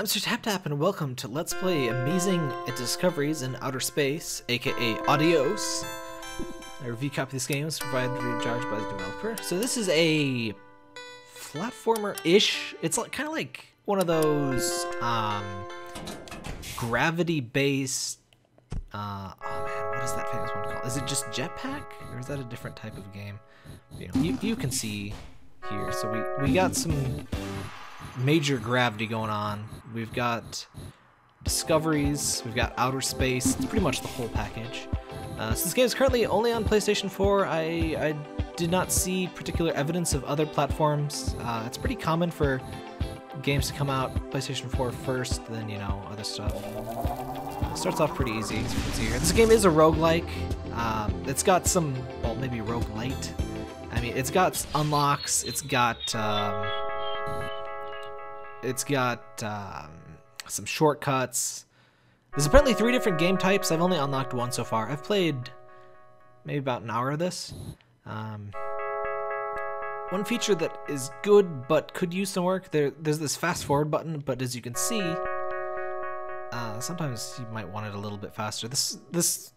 I'm SirTapTap and welcome to Let's Play Amazing Discoveries in Outer Space, aka Adios. A review copy of this game is provided to recharge by the developer. So this is a platformer-ish. It's like, kind of like one of those gravity-based... oh man, what is that famous one called? Is it just Jetpack? Or is that a different type of game? You know, you can see here. So we got some major gravity going on. We've got discoveries, we've got outer space. It's pretty much the whole package. So this game is currently only on PlayStation 4. I did not see particular evidence of other platforms. It's pretty common for games to come out PlayStation 4 first, then, you know, other stuff. It starts off pretty easy, as you can see here. This game is a roguelike. It's got some, well, maybe roguelite. I mean, it's got unlocks, it's got some shortcuts. There's apparently 3 different game types. I've only unlocked one so far. I've played maybe about an hour of this. One feature that is good but could use some work, there's this fast forward button, but as you can see, sometimes you might want it a little bit faster. This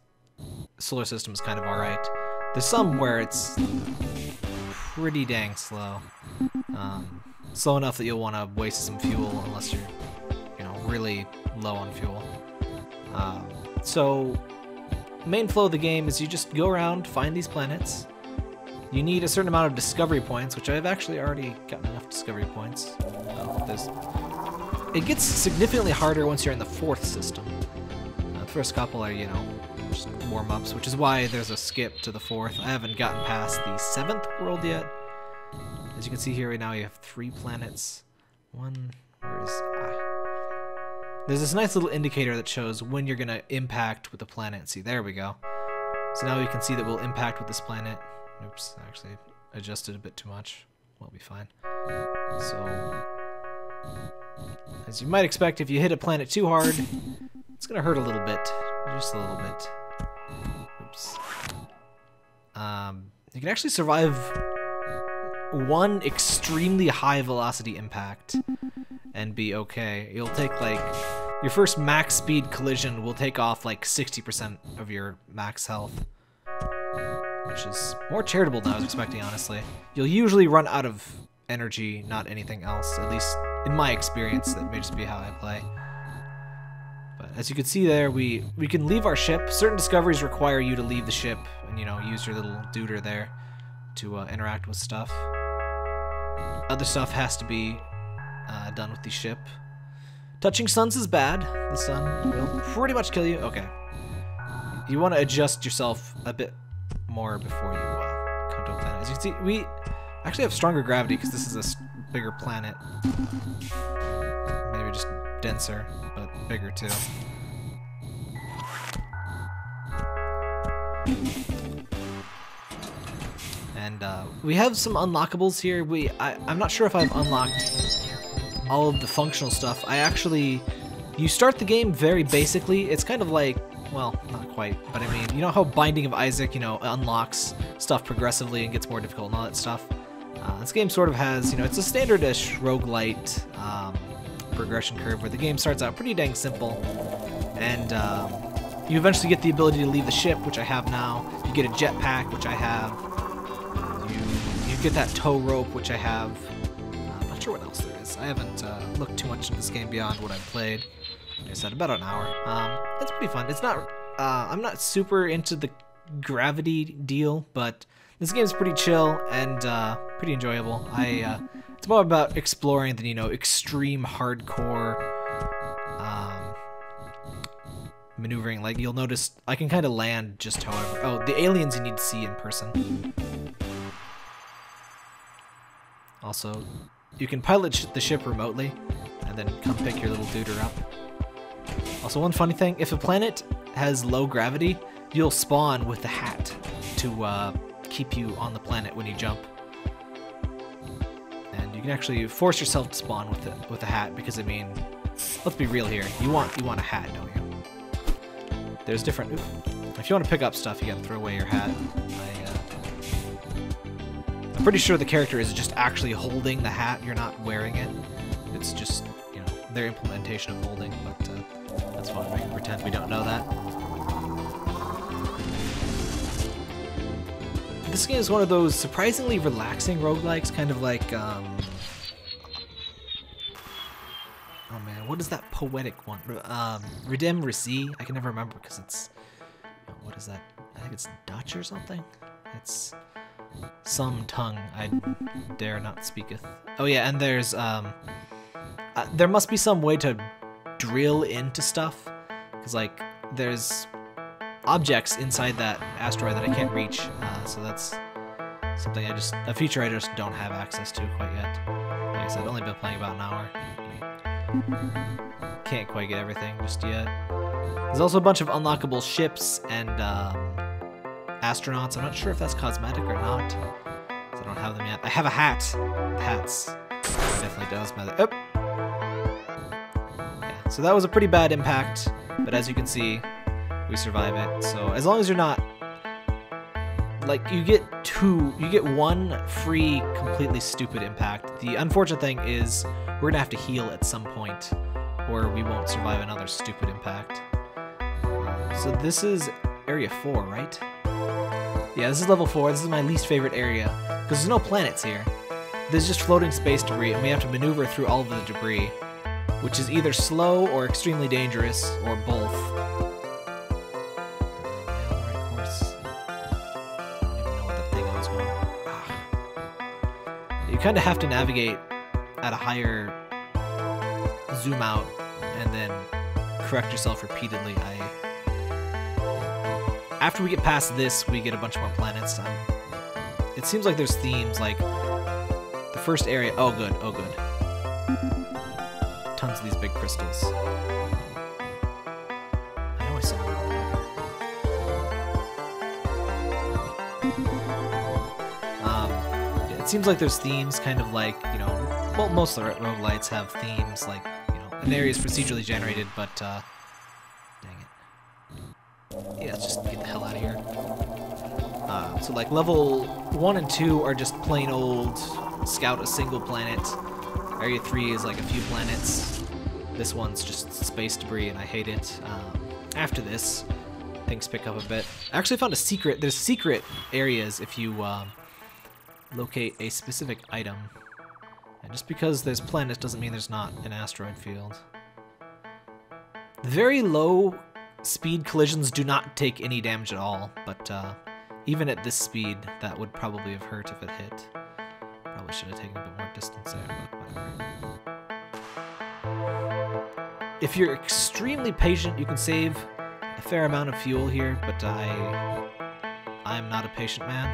solar system is kind of alright. There's some where it's pretty dang slow. Slow enough that you'll want to waste some fuel unless you're, you know, really low on fuel. So, main flow of the game is you just go around, find these planets. You need a certain amount of discovery points, which I've actually already gotten enough discovery points. It gets significantly harder once you're in the 4th system. The first couple are, you know, just warm-ups, which is why there's a skip to the 4th. I haven't gotten past the 7th world yet. As you can see here right now, you have 3 planets. One, where is... There's this nice little indicator that shows when you're going to impact with the planet. See, there we go. So now we can see that we'll impact with this planet. Oops, I actually adjusted a bit too much. We'll be fine. So, as you might expect, if you hit a planet too hard, it's going to hurt a little bit. Just a little bit. Oops. You can actually survive one extremely high velocity impact and be okay. You'll take like your first max speed collision will take off like 60% of your max health, which is more charitable than I was expecting, honestly. You'll usually run out of energy, not anything else, at least in my experience. That may just be how I play. But as you can see there, we can leave our ship. Certain discoveries require you to leave the ship and, you know, use your little duder there to interact with stuff. Other stuff has to be done with the ship. Touching suns is bad. The sun will pretty much kill you. Okay. You want to adjust yourself a bit more before you come to a planet. As you can see, we actually have stronger gravity because this is a bigger planet. Maybe just denser, but bigger too. And we have some unlockables here. I'm not sure if I've unlocked all of the functional stuff. You start the game very basically. It's kind of like, well, not quite, but I mean, you know how Binding of Isaac, you know, unlocks stuff progressively and gets more difficult and all that stuff? This game sort of has, you know, it's a standard-ish roguelite progression curve where the game starts out pretty dang simple. And you eventually get the ability to leave the ship, which I have now. You get a jetpack, which I have. Get that tow rope, which I have. I'm not sure what else there is. I haven't looked too much into this game beyond what I've played. Like I said, about an hour. It's pretty fun. It's not. I'm not super into the gravity deal, but this game's pretty chill and pretty enjoyable. It's more about exploring than, you know, extreme hardcore maneuvering. Like, you'll notice I can kind of land just however. Oh, the aliens you need to see in person. Also, you can pilot the ship remotely, and then come pick your little duder up. Also, one funny thing, if a planet has low gravity, you'll spawn with the hat to keep you on the planet when you jump. And you can actually force yourself to spawn with it, with a hat, because, I mean, let's be real here, you want a hat, don't you? There's different... If you want to pick up stuff, you gotta throw away your hat. I'm pretty sure the character is just actually holding the hat. You're not wearing it. It's just, you know, their implementation of molding, but that's fine. We can pretend we don't know that. This game is one of those surprisingly relaxing roguelikes, kind of like, oh man, what is that poetic one? Redeem Resi? I can never remember because it's... What is that? I think it's Dutch or something? It's some tongue I dare not speaketh. Oh yeah, and there's, there must be some way to drill into stuff. Because, like, there's objects inside that asteroid that I can't reach, so that's something a feature I just don't have access to quite yet. Like I said, I've only been playing about an hour. Can't quite get everything just yet. There's also a bunch of unlockable ships and astronauts. I'm not sure if that's cosmetic or not, because I don't have them yet. I have a hat. The hats definitely does matter. Oh. Yeah, so that was a pretty bad impact, but as you can see, we survive it. So as long as you're not, like, you get one free completely stupid impact. The unfortunate thing is we're gonna have to heal at some point or we won't survive another stupid impact. So this is area 4, right? Yeah, this is level 4. This is my least favorite area because there's no planets here. There's just floating space debris and we have to maneuver through all of the debris, which is either slow or extremely dangerous or both. Kind of have to navigate at a higher zoom out and then correct yourself repeatedly. After we get past this, we get a bunch more planets. It seems like there's themes, like the first area. Oh good, oh good. Tons of these big crystals. I know I saw them. It seems like there's themes, kind of like, you know, well, most of the roguelites have themes, like, you know, an area is procedurally generated, but, dang it. Yeah, let's just get the hell out of here. So, like, level 1 and 2 are just plain old scout a single planet. Area 3 is, like, a few planets. This one's just space debris, and I hate it. After this, things pick up a bit. I actually found a secret. There's secret areas if you, locate a specific item. And just because there's planets doesn't mean there's not an asteroid field. Very low speed collisions do not take any damage at all, but even at this speed, that would probably have hurt if it hit. Probably should have taken a bit more distance there, but whatever. If you're extremely patient, you can save a fair amount of fuel here, but I'm not a patient man.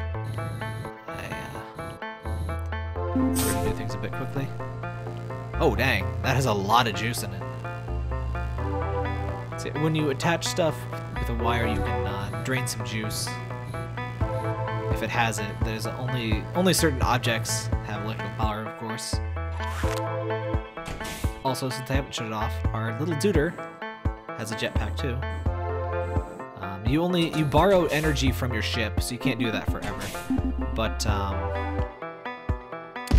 We're gonna do things a bit quickly. Oh dang, that has a lot of juice in it. See, when you attach stuff with a wire, you can drain some juice. If it has it, there's only certain objects have electrical power, of course. Also, since I haven't shut it off, our little duder has a jetpack too. You borrow energy from your ship, so you can't do that forever. But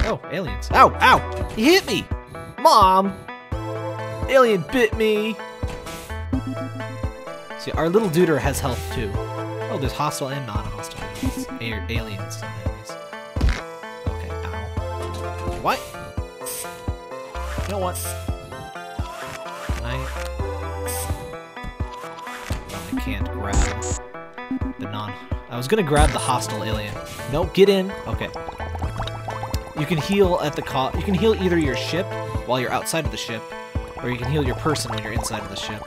oh, aliens. Ow, ow! He hit me! Mom! Alien bit me! See, our little duder has health too. Oh, there's hostile and non-hostile aliens. Okay, ow. What? You know what? I can't grab the I was gonna grab the hostile alien. Nope, get in. Okay. You can heal at the you can heal either your ship while you're outside of the ship, or you can heal your person when you're inside of the ship.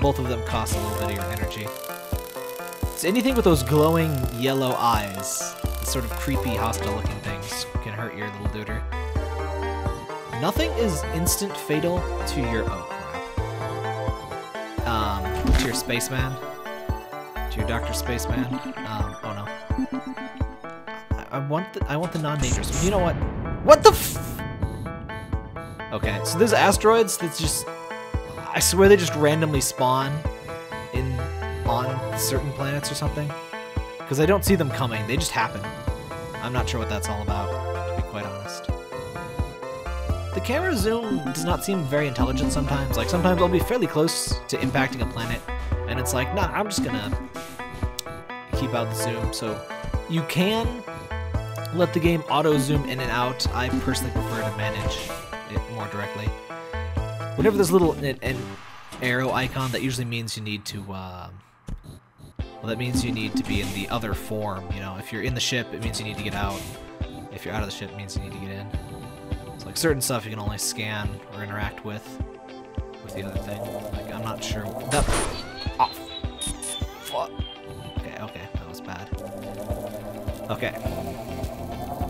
Both of them cost a little bit of your energy. So anything with those glowing yellow eyes, the sort of creepy, hostile-looking things, can hurt your little duder. Nothing is instant fatal to your to your spaceman, to your Doctor Spaceman. Oh no. I want the non-dangerous one. You know what? What the f? Okay, so there's asteroids that just, I swear they just randomly spawn on certain planets or something. Because I don't see them coming, they just happen. I'm not sure what that's all about, to be quite honest. The camera zoom does not seem very intelligent sometimes. Like, sometimes I'll be fairly close to impacting a planet, and it's like, nah, I'm just gonna keep out the zoom. So you can let the game auto-zoom in and out. I personally prefer to manage it more directly. Whenever there's a little an arrow icon, that usually means you need to, well, that means you need to be in the other form, you know. If you're in the ship, it means you need to get out. If you're out of the ship, it means you need to get in. It's like certain stuff you can only scan or interact with the other thing. Like, I'm not sure what that... Oh, fuck. Okay, okay, that was bad. Okay.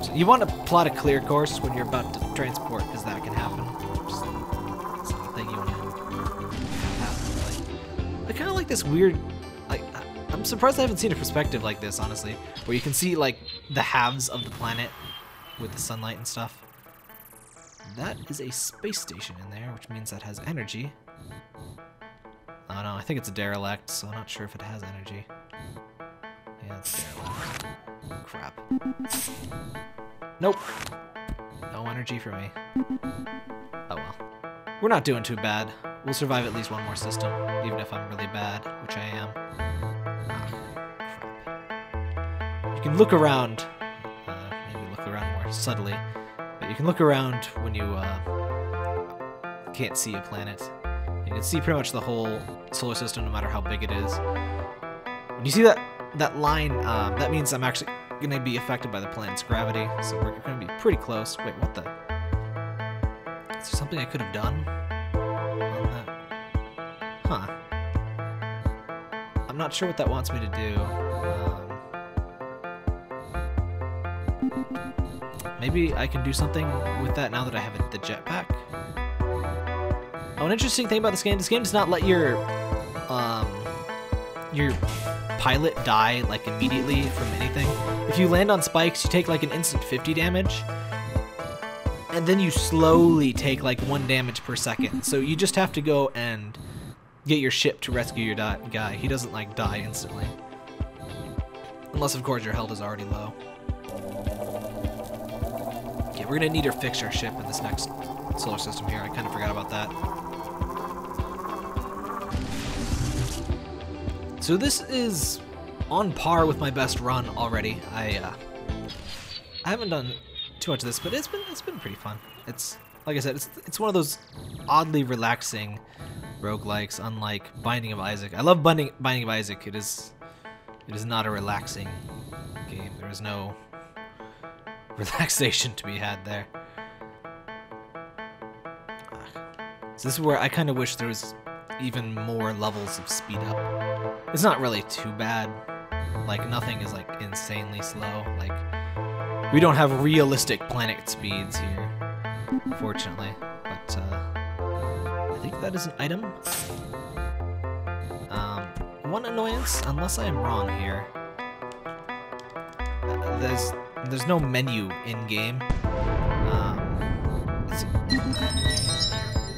So you want to plot a clear course when you're about to transport, because that can happen. It's not a thing you want to happen. Like, I kind of like this weird, like, I'm surprised I haven't seen a perspective like this, honestly, where you can see, like, the halves of the planet with the sunlight and stuff. That is a space station in there, which means that has energy. Oh no, I think it's a derelict, so I'm not sure if it has energy. Yeah, it's derelict. Crap. Nope. No energy for me. Oh well. We're not doing too bad. We'll survive at least one more system, even if I'm really bad, which I am. Ah, crap. You can look around. Maybe look around more subtly. But you can look around when you can't see a planet. You can see pretty much the whole solar system, no matter how big it is. When you see that line, that means I'm actually going to be affected by the planet's gravity, so we're going to be pretty close. Wait, what the? Is there something I could have done on that? Huh. I'm not sure what that wants me to do. Maybe I can do something with that now that I have the jetpack. Oh, an interesting thing about this game does not let your pilot die, like, immediately from anything. If you land on spikes, you take, like, an instant 50 damage, and then you slowly take, like, 1 damage per second. So you just have to go and get your ship to rescue your guy. He doesn't, like, die instantly. Unless, of course, your health is already low. Okay, we're gonna need to fix our ship in this next solar system here. I kind of forgot about that. So this is on par with my best run already. I haven't done too much of this, but it's been pretty fun. It's, like I said, it's one of those oddly relaxing roguelikes, unlike Binding of Isaac. I love Binding of Isaac. It is not a relaxing game. There is no relaxation to be had there. So this is where I kind of wish there was even more levels of speed up. It's not really too bad. Like, nothing is, like, insanely slow. Like, we don't have realistic planet speeds here, fortunately. But I think that is an item. One annoyance, unless I am wrong here. There's no menu in game.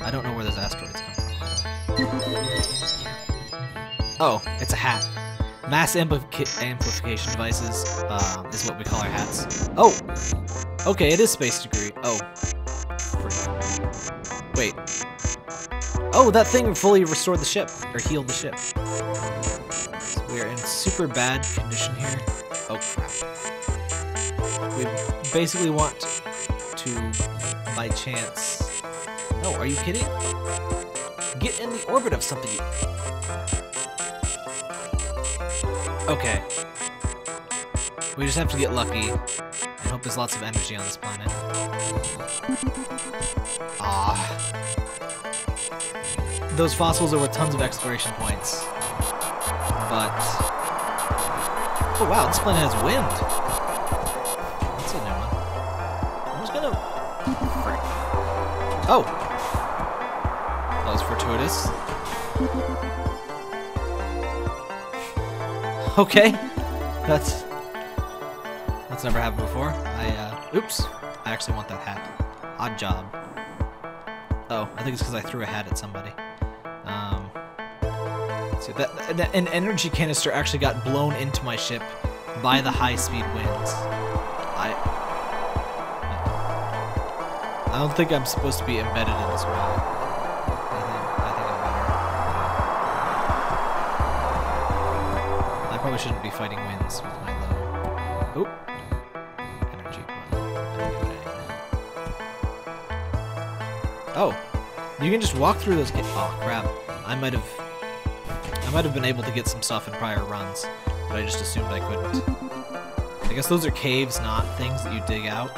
I don't know where those asteroids come from. Oh, it's a hat. Mass amplification devices is what we call our hats. Oh! Okay, it is space degree. Oh. Freak. Wait. Oh, that thing fully restored the ship. Or healed the ship. So we are in super bad condition here. Oh, crap. We basically want to, by chance... Oh, are you kidding? Get in the orbit of something. Okay. We just have to get lucky. I hope there's lots of energy on this planet. Ah. Those fossils are with tons of exploration points. But... Oh wow, this planet has wind. That's a new one. I'm just gonna... Frick. Oh! Fortuitous. Okay, that's never happened before. Oops, I actually want that hat. Odd job. Oh, I think it's because I threw a hat at somebody. So that an energy canister actually got blown into my ship by the high-speed winds. I I don't think I'm supposed to be embedded in this world. I think I'm better. I probably shouldn't be fighting winds with my low. Oop. Energy. Oh. You can just walk through those. Oh crap. I might have been able to get some stuff in prior runs, but I just assumed I couldn't. I guess those are caves, not things that you dig out.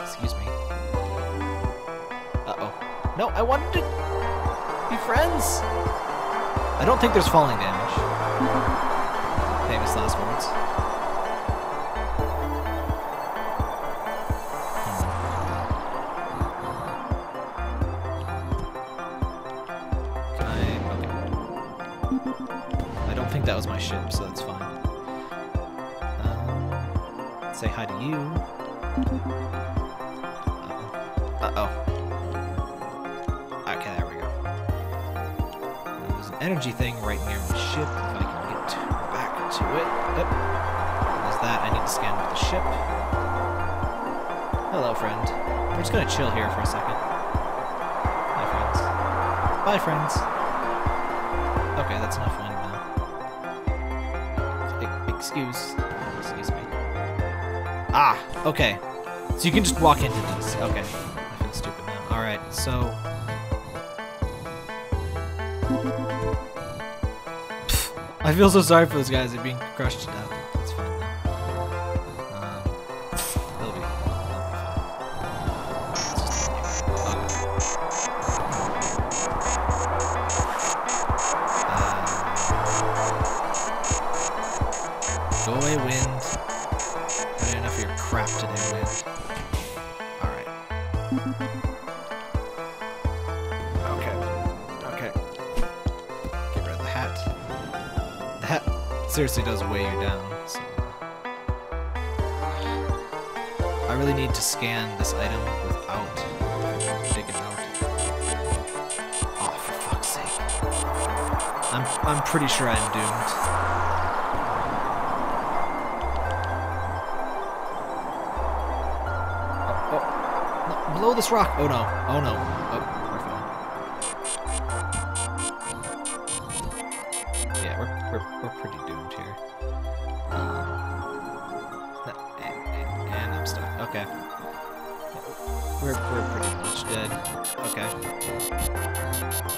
Excuse me. Uh-oh. No, I wanted to be friends! I don't think there's falling damage. Famous last words. I don't think that was my ship, so that's fine. Say hi to you. Uh-oh. Okay, there we go. There's an energy thing right near my ship. If I can get back to it. Yep. There's that. I need to scan with the ship. Hello, friend. We're just gonna chill here for a second. Bye, friends. Bye, friends. Okay, that's enough wind now. Excuse me. Ah, okay. So you can just walk into these. Okay. I feel stupid now. Alright, so... Pfft, I feel so sorry for those guys. They're being crushed to death. That's fine now. They'll be fine. Okay. Go away, wind. Crap today, man. Alright. Okay. Get rid of the hat. The hat seriously does weigh you down, so... I really need to scan this item without digging out. Oh, for fuck's sake. I'm pretty sure I'm doomed. Blow this rock! Oh no, oh no. Oh, we're fine. Yeah, we're pretty doomed here. And I'm stuck. Okay. We're pretty much dead. Okay.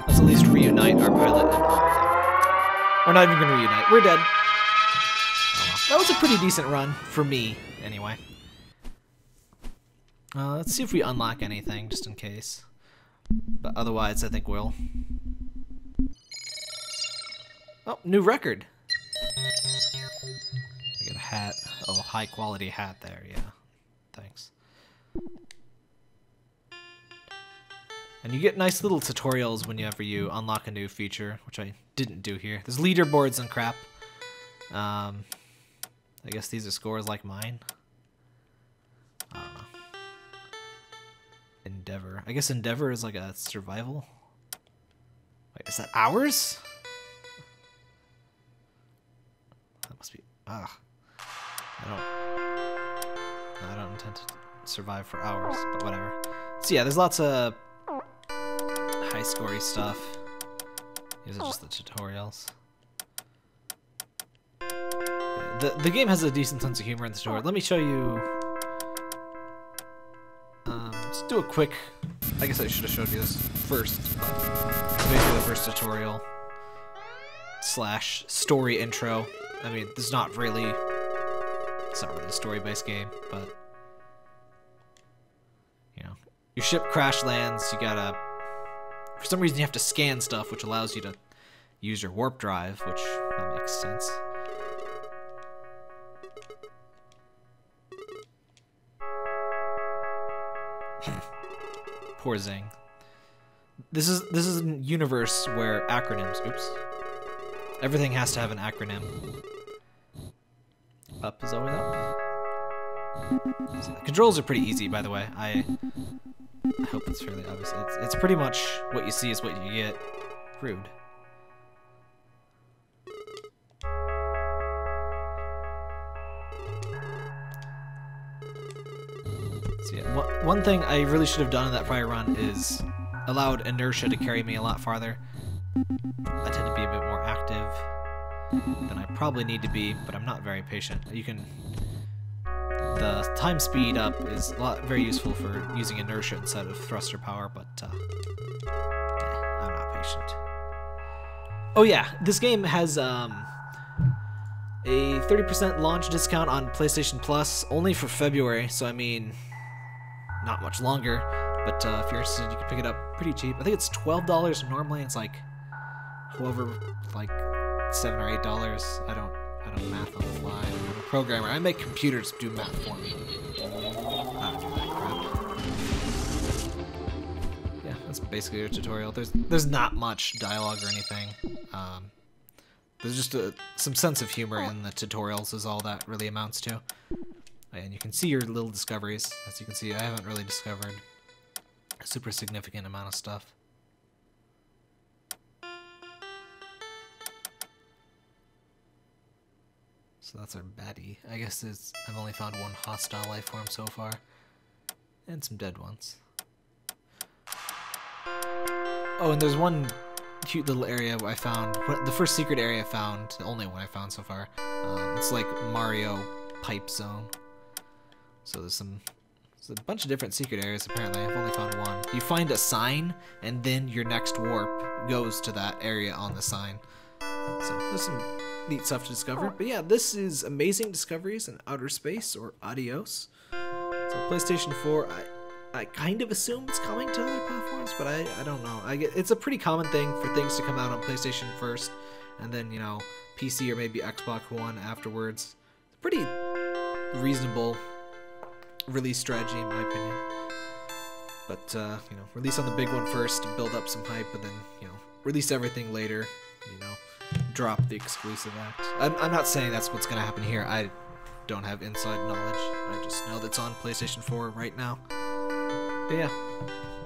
Let's at least reunite our pilot and all of them. We're not even gonna reunite. We're dead. Oh, well. That was a pretty decent run, for me, anyway. Let's see if we unlock anything, just in case. But otherwise, I think we'll... Oh, new record! I got a hat. Oh, high-quality hat there, yeah. Thanks. And you get nice little tutorials whenever you unlock a new feature, which I didn't do here. There's leaderboards and crap. I guess these are scores like mine. Endeavor. I guess Endeavor is like a survival. Wait, is that ours? That must be. Ah, I don't intend to survive for hours, but whatever. So yeah, there's lots of high-scory stuff. These are just the tutorials. The game has a decent sense of humor in the tutorial. Let me show you. Let's do a quick... I guess I should have showed you this first. Basically the first tutorial / story intro. I mean, this is not really... It's not really a story-based game, but... You know, your ship crash lands, you gotta... For some reason you have to scan stuff, which allows you to use your warp drive, which that makes sense. Poor Zing. This is a universe where acronyms. Oops. Everything has to have an acronym. Up is always up. The controls are pretty easy, by the way. I hope it's fairly obvious. It's pretty much what you see is what you get. Rude. see it. One thing I really should have done in that prior run is allowed inertia to carry me a lot farther. I tend to be a bit more active than I probably need to be, but I'm not very patient. You can... the time speed up is a lot very useful for using inertia instead of thruster power, but I'm not patient. Oh yeah, this game has a 30% launch discount on PlayStation Plus only for February, so I mean, not much longer. But if you're interested, you can pick it up pretty cheap. I think it's $12 normally. It's like, however, like $7 or $8. I don't math on the fly. I'm a programmer. I make computers do math for me. I don't do that crap. Yeah, that's basically your tutorial. There's not much dialogue or anything. There's just some sense of humor in the tutorials is all that really amounts to. And you can see your little discoveries. As you can see, I haven't really discovered a super significant amount of stuff. So that's our baddie. I guess it's, I've only found one hostile life form so far. And some dead ones. Oh, and there's one cute little area I found, the first secret area I found, the only one I found so far. It's like Mario Pipe Zone. So there's a bunch of different secret areas apparently. I've only found one. You find a sign, and then your next warp goes to that area on the sign. So there's some neat stuff to discover. But yeah, this is Amazing Discoveries in Outer Space, or Adios. It's on PlayStation 4. I kind of assume it's coming to other platforms, but I don't know. It's a pretty common thing for things to come out on PlayStation first, and then, you know, PC or maybe Xbox One afterwards. It's a pretty reasonable release strategy, in my opinion. But, you know, release on the big one first to build up some hype, and then, you know, release everything later, you know, drop the exclusive act. I'm not saying that's what's going to happen here. I don't have inside knowledge. I just know that's on PlayStation 4 right now. But yeah.